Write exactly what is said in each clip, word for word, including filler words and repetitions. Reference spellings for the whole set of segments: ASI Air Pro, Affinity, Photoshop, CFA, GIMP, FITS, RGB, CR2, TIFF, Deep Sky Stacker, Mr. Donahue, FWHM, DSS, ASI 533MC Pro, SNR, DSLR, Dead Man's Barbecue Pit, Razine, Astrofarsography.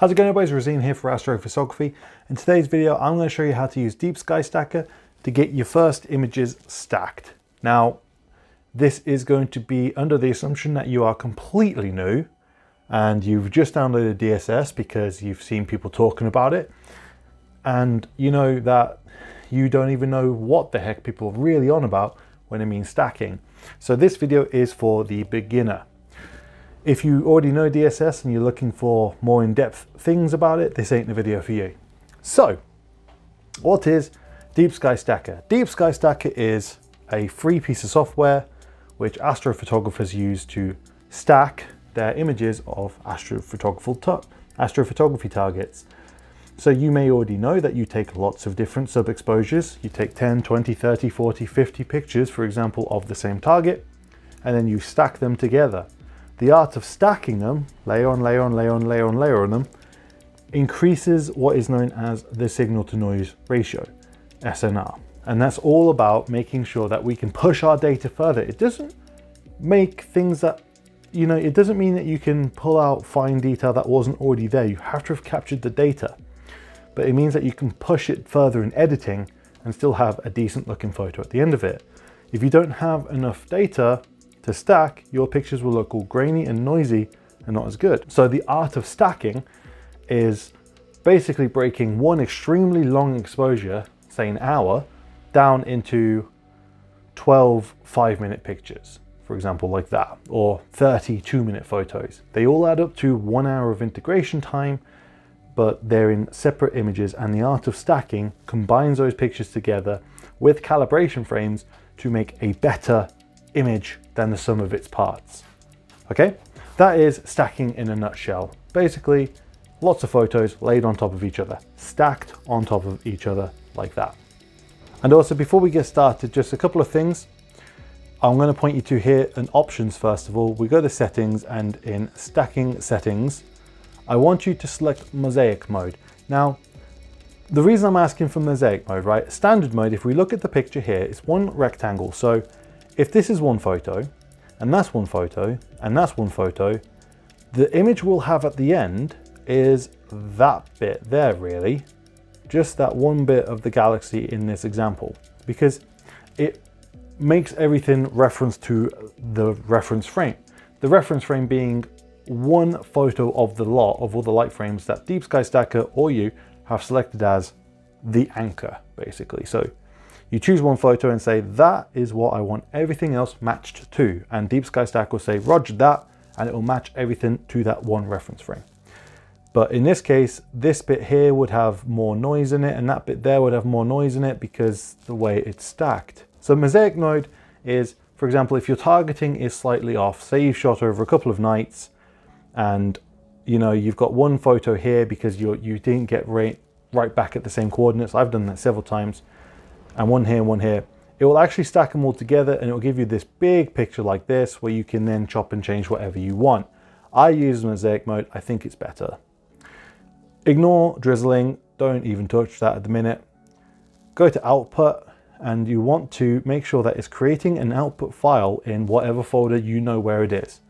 How's it going, everybody? It's Razine here for Astrofarsography. In today's video, I'm going to show you how to use Deep Sky Stacker to get your first images stacked. Now, this is going to be under the assumption that you are completely new and you've just downloaded D S S because you've seen people talking about it, and you know that you don't even know what the heck people are really on about when it means stacking. So this video is for the beginner. If you already know D S S and you're looking for more in-depth things about it, this ain't the video for you. So, what is Deep Sky Stacker? Deep Sky Stacker is a free piece of software which astrophotographers use to stack their images of astrophotography, astrophotography targets. So you may already know that you take lots of different sub-exposures. You take ten, twenty, thirty, forty, fifty pictures, for example, of the same target, and then you stack them together. The art of stacking them, layer on, layer on, layer on, layer on, layer on them, increases what is known as the signal to noise ratio, S N R. And that's all about making sure that we can push our data further. It doesn't make things that, you know, it doesn't mean that you can pull out fine detail that wasn't already there. You have to have captured the data, but it means that you can push it further in editing and still have a decent looking photo at the end of it. If you don't have enough data to stack, your pictures will look all grainy and noisy and not as good. So the art of stacking is basically breaking one extremely long exposure, say an hour, down into twelve five minute pictures, for example, like that, or thirty two minute photos. They all add up to one hour of integration time, but they're in separate images, and the art of stacking combines those pictures together with calibration frames to make a better image than the sum of its parts. Okay, that is stacking in a nutshell. Basically, lots of photos laid on top of each other, stacked on top of each other like that. And also, before we get started, just a couple of things I'm going to point you to here in options. First of all, we go to settings, and in stacking settings, I want you to select mosaic mode. Now, the reason I'm asking for mosaic mode, right? Standard mode, if we look at the picture here, it's one rectangle. So if this is one photo, and that's one photo, and that's one photo, the image we'll have at the end is that bit there, really. Just that one bit of the galaxy in this example, because it makes everything reference to the reference frame. The reference frame being one photo of the lot of all the light frames that Deep Sky Stacker or you have selected as the anchor, basically. So you choose one photo and say, that is what I want everything else matched to. And Deep Sky Stack will say, roger that, and it will match everything to that one reference frame. But in this case, this bit here would have more noise in it, and that bit there would have more noise in it because the way it's stacked. So mosaic mode is, for example, if your targeting is slightly off, say you've shot over a couple of nights and you know, you've got one photo here because you're, you didn't get right, right back at the same coordinates. I've done that several times. And one here and one here, it will actually stack them all together and it will give you this big picture like this where you can then chop and change whatever you want. I use mosaic mode, I think it's better. Ignore drizzling, don't even touch that at the minute. Go to output, and you want to make sure that it's creating an output file in whatever folder you know where it is.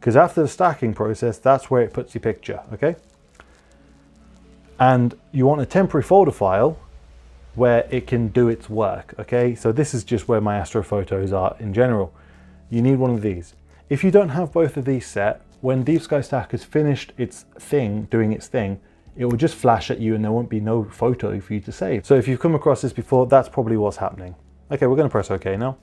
Because after the stacking process, that's where it puts your picture, okay? And you want a temporary folder file where it can do its work, okay? So this is just where my astro photos are in general. You need one of these. If you don't have both of these set, when Deep Sky Stacker's finished its thing, doing its thing, it will just flash at you and there won't be no photo for you to save. So if you've come across this before, that's probably what's happening. Okay, we're gonna press okay now.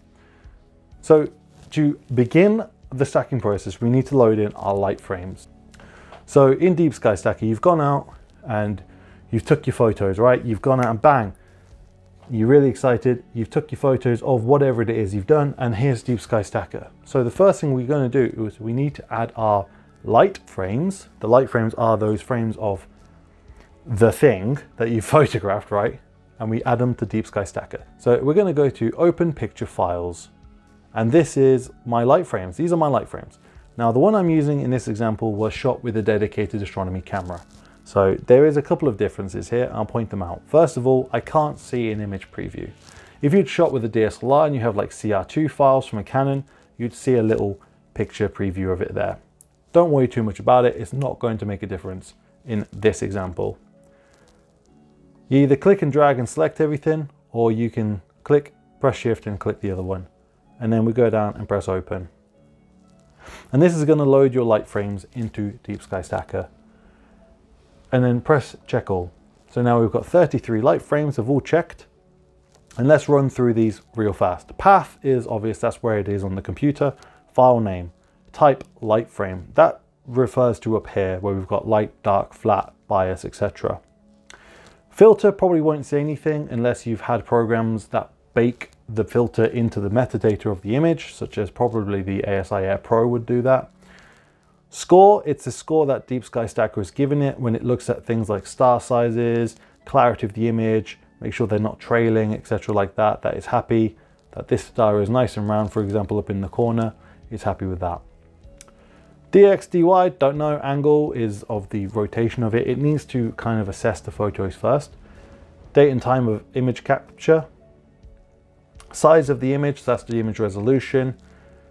So to begin the stacking process, we need to load in our light frames. So in Deep Sky Stacker, you've gone out and you've took your photos, right? You've gone out and bang, you're really excited, you've took your photos of whatever it is you've done, and here's Deep Sky Stacker. So the first thing we're going to do is we need to add our light frames. The light frames are those frames of the thing that you photographed, right? And we add them to Deep Sky Stacker. So we're going to go to Open Picture Files, and this is my light frames. These are my light frames. Now the one I'm using in this example was shot with a dedicated astronomy camera. So there is a couple of differences here. I'll point them out. First of all, I can't see an image preview. If you'd shot with a D S L R and you have like C R two files from a Canon, you'd see a little picture preview of it there. Don't worry too much about it. It's not going to make a difference. in this example. You either click and drag and select everything, or you can click, press shift and click the other one. And then we go down and press open. And this is going to load your light frames into Deep Sky Stacker. And then press check all. So now we've got thirty-three light frames, have all checked. And let's run through these real fast. Path is obvious, that's where it is on the computer. File name, type light frame. That refers to up here where we've got light, dark, flat, bias, et cetera. Filter probably won't say anything unless you've had programs that bake the filter into the metadata of the image, such as probably the A S I Air Pro would do that. Score, it's a score that Deep Sky Stacker has given it when it looks at things like star sizes, clarity of the image, make sure they're not trailing, et cetera like that, that it's happy, that this star is nice and round, for example, up in the corner, it's happy with that. D X D Y, don't know, angle is of the rotation of it. It needs to kind of assess the photos first. Date and time of image capture. Size of the image, that's the image resolution.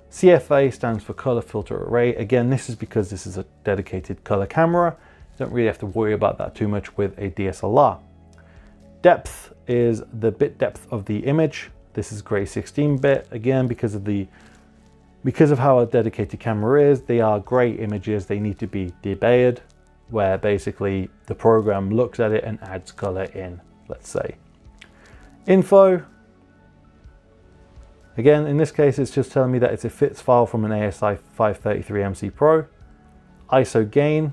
C F A stands for color filter array. Again, this is because this is a dedicated color camera. You don't really have to worry about that too much with a D S L R. Depth is the bit depth of the image. This is gray sixteen bit. Again, because of the because of how a dedicated camera is, they are gray images. They need to be debayered, where basically the program looks at it and adds color in, let's say. Info. Again, in this case, it's just telling me that it's a FITS file from an A S I five thirty-three M C Pro. I S O gain,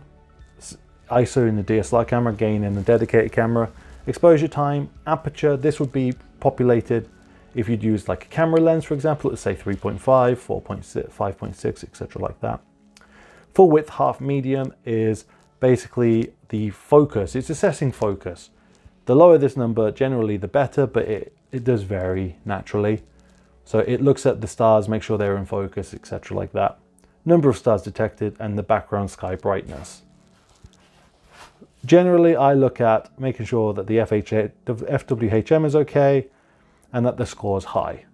I S O in the D S L R camera, gain in the dedicated camera. Exposure time, aperture, this would be populated if you'd use like a camera lens, for example, let's say three point five, four point six, five point six, et cetera like that. Full width, half medium is basically the focus. It's assessing focus. The lower this number, generally the better, but it, it does vary naturally. So it looks at the stars, make sure they're in focus, et cetera like that. Number of stars detected and the background sky brightness. Generally, I look at making sure that the F W H M is okay and that the score is high.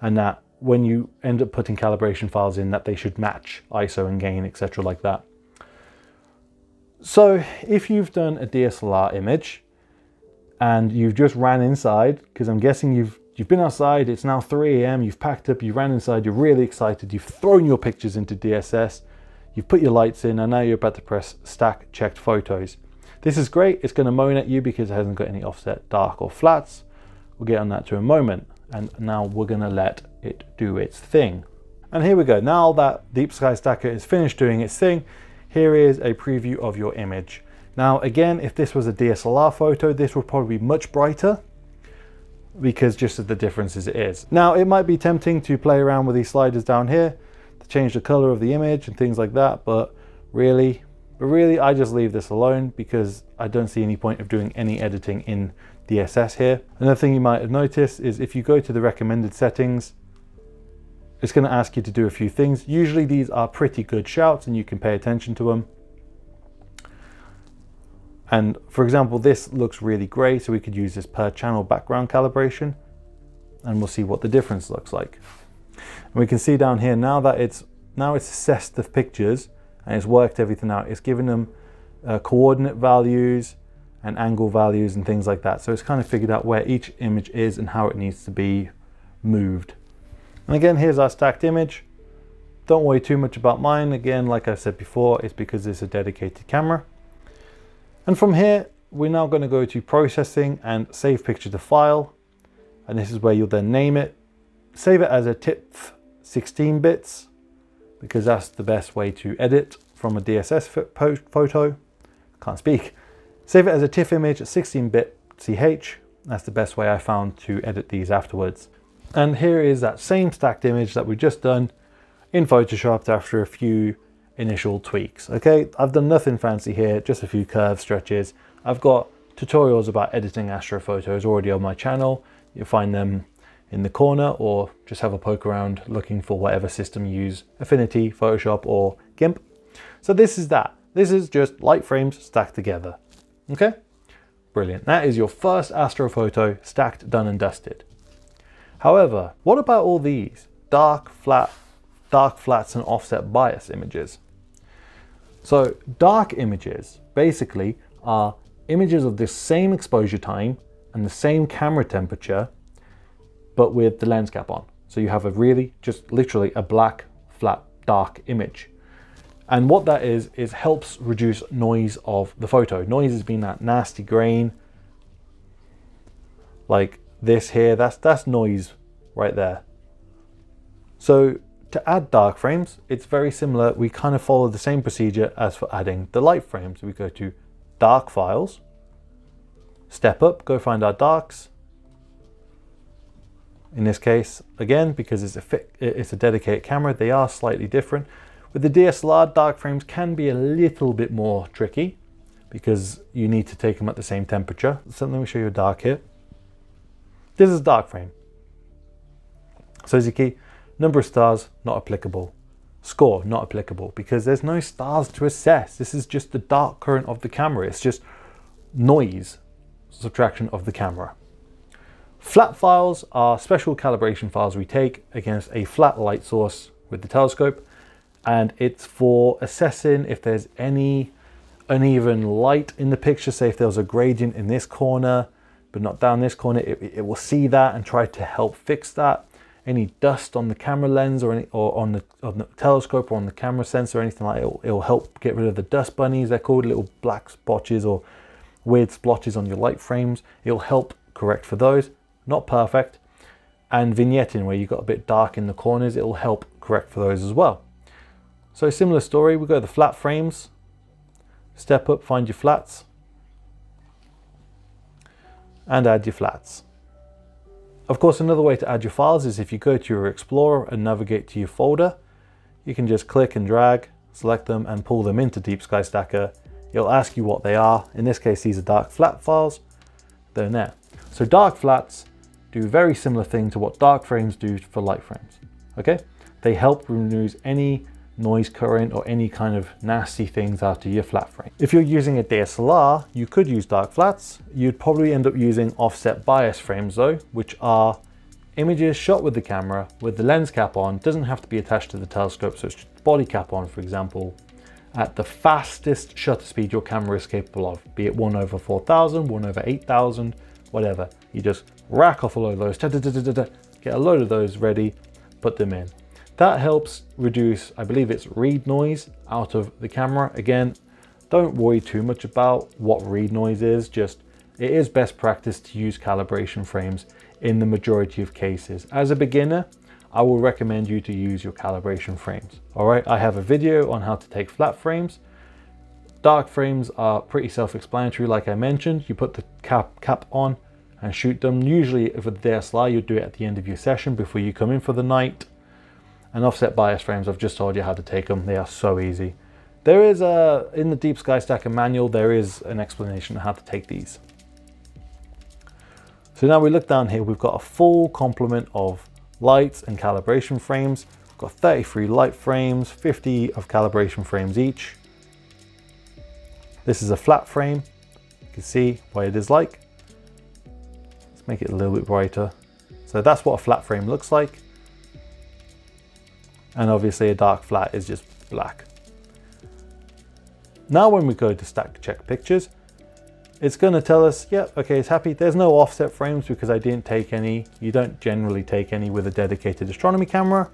And that when you end up putting calibration files in, that they should match I S O and gain, et cetera like that. So if you've done a D S L R image and you've just ran inside, because I'm guessing you've You've been outside, it's now three A M, you've packed up, you ran inside, you're really excited, you've thrown your pictures into D S S, you've put your lights in, and now you're about to press stack checked photos. This is great, it's going to moan at you because it hasn't got any offset, dark or flats. We'll get on that to a moment. And now we're going to let it do its thing. And here we go, now that Deep Sky Stacker is finished doing its thing, here is a preview of your image. Now again, if this was a D S L R photo, this would probably be much brighter, because just of the differences it is. Now it might be tempting to play around with these sliders down here to change the color of the image and things like that, but really, but really I just leave this alone because I don't see any point of doing any editing in D S S here. Another thing you might have noticed is if you go to the recommended settings, it's going to ask you to do a few things. Usually these are pretty good shouts and you can pay attention to them. And for example, this looks really grey, so we could use this per channel background calibration and we'll see what the difference looks like. And we can see down here now that it's, now it's assessed the pictures and it's worked everything out. It's given them uh, coordinate values and angle values and things like that. So it's kind of figured out where each image is and how it needs to be moved. And again, here's our stacked image. Don't worry too much about mine. Again, like I said before, it's because it's a dedicated camera. And from here, we're now going to go to processing and save picture to file. And this is where you'll then name it. Save it as a TIFF sixteen bits, because that's the best way to edit from a D S S photo. Can't speak. Save it as a TIFF image, sixteen bit C H. That's the best way I found to edit these afterwards. And here is that same stacked image that we've just done in Photoshop after a few initial tweaks. Okay, I've done nothing fancy here, just a few curve stretches. I've got tutorials about editing astrophotos already on my channel. You'll find them in the corner, or just have a poke around looking for whatever system you use, Affinity, Photoshop or GIMP. So this is that. This is just light frames stacked together. Okay, brilliant. That is your first astrophoto stacked, done and dusted. However, what about all these? Dark, flat, dark flats and offset bias images. So dark images basically are images of the same exposure time and the same camera temperature, but with the lens cap on. So you have a really, just literally a black, flat, dark image. And what that is, is helps reduce noise of the photo. Noise has been that nasty grain, like this here, that's, that's noise right there. So to add dark frames, it's very similar. We kind of follow the same procedure as for adding the light frames. We go to dark files, step up, go find our darks. In this case, again, because it's a, fit, it's a dedicated camera, they are slightly different. With the D S L R, dark frames can be a little bit more tricky because you need to take them at the same temperature. So let me show you a dark here. This is a dark frame. Suzuki, number of stars, not applicable. Score, not applicable, because there's no stars to assess. This is just the dark current of the camera. It's just noise subtraction of the camera. Flat files are special calibration files we take against a flat light source with the telescope, and it's for assessing if there's any uneven light in the picture. Say if there was a gradient in this corner, but not down this corner, it, it will see that and try to help fix that. Any dust on the camera lens or, any, or on, the, on the telescope or on the camera sensor or anything like that, it'll, it'll help get rid of the dust bunnies, they're called, little black splotches or weird splotches on your light frames. It'll help correct for those. Not perfect. And vignetting, where you've got a bit dark in the corners, it'll help correct for those as well. So similar story, we go to the flat frames, step up, find your flats, and add your flats. Of course, another way to add your files is if you go to your Explorer and navigate to your folder, you can just click and drag, select them and pull them into Deep Sky Stacker. It'll ask you what they are. In this case, these are dark flat files. They're in there. So dark flats do very similar thing to what dark frames do for light frames, okay? They help remove any noise current or any kind of nasty things out of your flat frame. If you're using a D S L R, you could use dark flats. You'd probably end up using offset bias frames though, which are images shot with the camera with the lens cap on. It doesn't have to be attached to the telescope, so it's just body cap on, for example, at the fastest shutter speed your camera is capable of, be it one over four thousand, one over eight thousand, whatever. You just rack off a load of those, da, da, da, da, da, get a load of those ready, put them in. That helps reduce, I believe it's read noise out of the camera. Again, don't worry too much about what read noise is, just it is best practice to use calibration frames in the majority of cases. As a beginner, I will recommend you to use your calibration frames. All right, I have a video on how to take flat frames. Dark frames are pretty self-explanatory, like I mentioned. You put the cap, cap on and shoot them. Usually with the D S L R, you'll do it at the end of your session before you come in for the night. And offset bias frames, I've just told you how to take them. They are so easy. There is a, in the Deep Sky Stacker manual, there is an explanation on how to take these. So now we look down here, we've got a full complement of lights and calibration frames. We've got thirty-three light frames, fifty of calibration frames each. This is a flat frame. You can see what it is like. Let's make it a little bit brighter. So that's what a flat frame looks like. And obviously a dark flat is just black. Now when we go to stack check pictures, it's going to tell us, yep, yeah, okay, it's happy. There's no offset frames because I didn't take any. You don't generally take any with a dedicated astronomy camera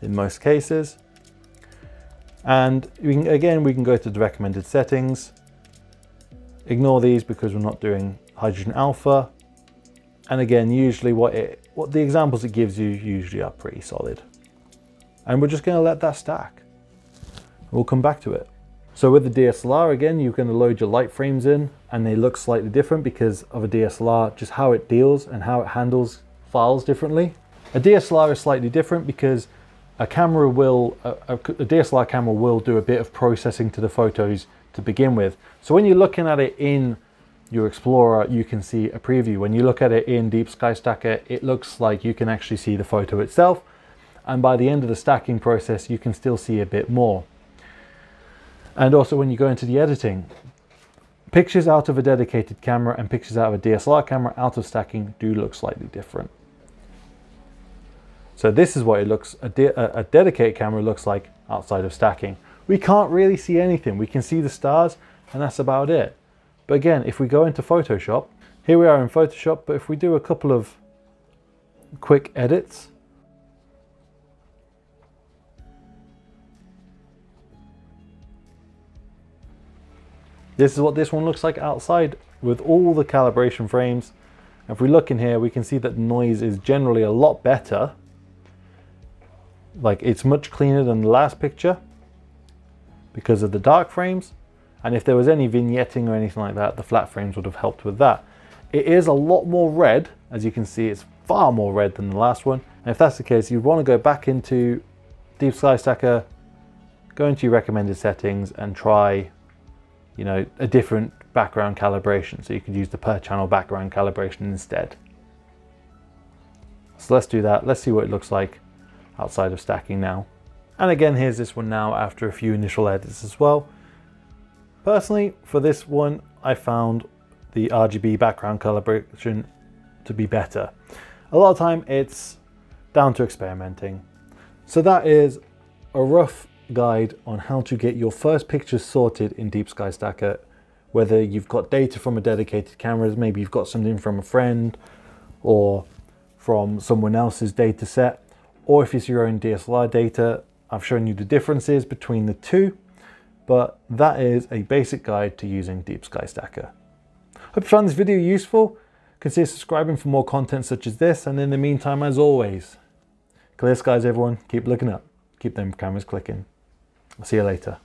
in most cases. And we can, again, we can go to the recommended settings. Ignore these because we're not doing hydrogen alpha. And again, usually what it, what the examples it gives you usually are pretty solid. And we're just going to let that stack. We'll come back to it. So with the D S L R, again, you're going to load your light frames in and they look slightly different because of a D S L R, just how it deals and how it handles files differently. A D S L R is slightly different because A camera will, a, a D S L R camera will do a bit of processing to the photos to begin with. So when you're looking at it in your Explorer, you can see a preview. When you look at it in Deep Sky Stacker, it looks like you can actually see the photo itself. And by the end of the stacking process, you can still see a bit more. And also when you go into the editing, pictures out of a dedicated camera and pictures out of a D S L R camera out of stacking do look slightly different. So this is what it looks, a, de a dedicated camera looks like outside of stacking. we can't really see anything. We can see the stars and that's about it. But again, if we go into Photoshop, here we are in Photoshop, but if we do a couple of quick edits, this is what this one looks like outside with all the calibration frames. If we look in here, we can see that noise is generally a lot better. Like, it's much cleaner than the last picture because of the dark frames. And if there was any vignetting or anything like that, the flat frames would have helped with that. It is a lot more red. As you can see, it's far more red than the last one. And if that's the case, you'd want to go back into Deep Sky Stacker, go into your recommended settings and try, you know, a different background calibration. So you could use the per channel background calibration instead. So let's do that. Let's see what it looks like outside of stacking now. And again, here's this one now after a few initial edits as well. Personally, for this one, I found the R G B background calibration to be better. A lot of time it's down to experimenting. So that is a rough guide on how to get your first pictures sorted in Deep Sky Stacker, whether you've got data from a dedicated camera, maybe you've got something from a friend or from someone else's data set, or if it's your own D S L R data. I've shown you the differences between the two, but that is a basic guide to using Deep Sky Stacker. Hope you found this video useful. Consider subscribing for more content such as this, and in the meantime, as always, clear skies everyone, keep looking up, keep them cameras clicking. I'll see you later.